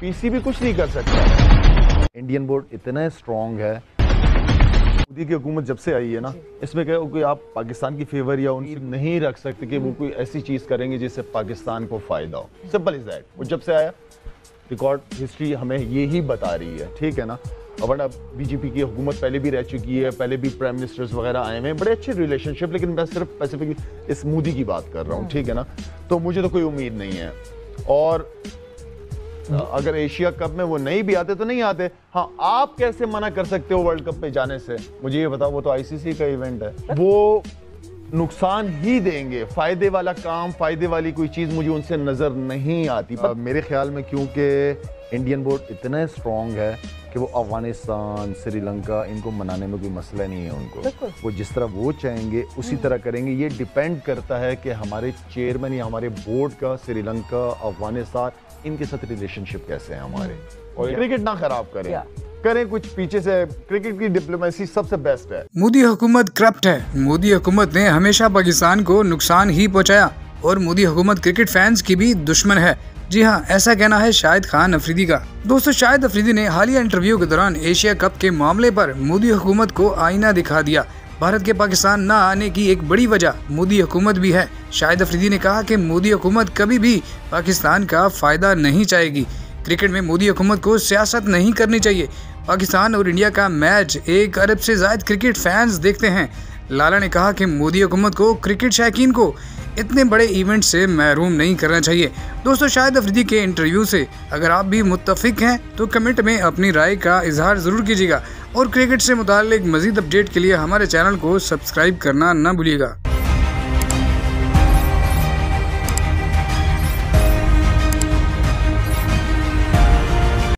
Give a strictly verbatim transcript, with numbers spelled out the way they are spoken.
PCB कुछ नहीं कर सकता। इंडियन बोर्ड इतना स्ट्रांग है। मोदी की हुकूमत जब से आई है ना, इसमें क्या कोई आप पाकिस्तान की फेवर या उनकी नहीं रख सकते कि वो कोई ऐसी चीज़ करेंगे जिससे पाकिस्तान को फ़ायदा हो। Simple is that. वो जब से आया रिकॉर्ड हिस्ट्री हमें ये ही बता रही है, ठीक है ना। वरना बीजेपी की हुकूमत पहले भी रह चुकी है, पहले भी प्राइम मिनिस्टर्स वगैरह आए हुए हैं, बड़े अच्छे रिलेशनशिप। लेकिन मैं सिर्फ स्पेसिफिकली इस मोदी की बात कर रहा हूँ, ठीक है ना। तो मुझे तो कोई उम्मीद नहीं है। और अगर एशिया कप में वो नहीं भी आते तो नहीं आते। हाँ, आप कैसे मना कर सकते हो वर्ल्ड कप पे जाने से, मुझे ये बताओ। वो तो आईसीसी का इवेंट है, वो नुकसान ही देंगे। फायदे वाला काम, फायदे वाली कोई चीज़ मुझे उनसे नज़र नहीं आती। पर मेरे ख्याल में क्योंकि इंडियन बोर्ड इतना स्ट्रॉन्ग है कि वो अफगानिस्तान, श्रीलंका, इनको मनाने में कोई मसला नहीं है उनको। वो जिस तरह वो चाहेंगे उसी तरह करेंगे। ये डिपेंड करता है कि हमारे चेयरमैन या हमारे बोर्ड का श्रीलंका, अफगानिस्तान, इनके साथ रिलेशनशिप कैसे है हमारे। और क्रिकेट ना खराब करें, करें कुछ पीछे से। क्रिकेट की डिप्लोमेसी सबसे बेस्ट है। मोदी हुकूमत करप्ट है। मोदी हुकूमत ने हमेशा पाकिस्तान को नुकसान ही पहुँचाया और मोदी हुकूमत क्रिकेट फैंस की भी दुश्मन है। जी हाँ, ऐसा कहना है शाहिद खान अफरीदी का। दोस्तों, शाहिद अफरीदी ने हालिया इंटरव्यू के दौरान एशिया कप के मामले पर मोदी हुकूमत को आईना दिखा दिया। भारत के पाकिस्तान न आने की एक बड़ी वजह मोदी हुकूमत भी है। शाहिद अफरीदी ने कहा कि मोदी हुकूमत कभी भी पाकिस्तान का फायदा नहीं चाहेगी। क्रिकेट में मोदी हुकूमत को सियासत नहीं करनी चाहिए। पाकिस्तान और इंडिया का मैच एक अरब से ज्यादा क्रिकेट फैंस देखते हैं। लाला ने कहा कि मोदी हुकूमत को क्रिकेट शौकीन को इतने बड़े इवेंट से महरूम नहीं करना चाहिए। दोस्तों, शाहिद अफरीदी के इंटरव्यू से अगर आप भी मुत्तफिक हैं तो कमेंट में अपनी राय का इजहार ज़रूर कीजिएगा और क्रिकेट से मुताल्लिक मज़ीद अपडेट के लिए हमारे चैनल को सब्सक्राइब करना ना भूलिएगा।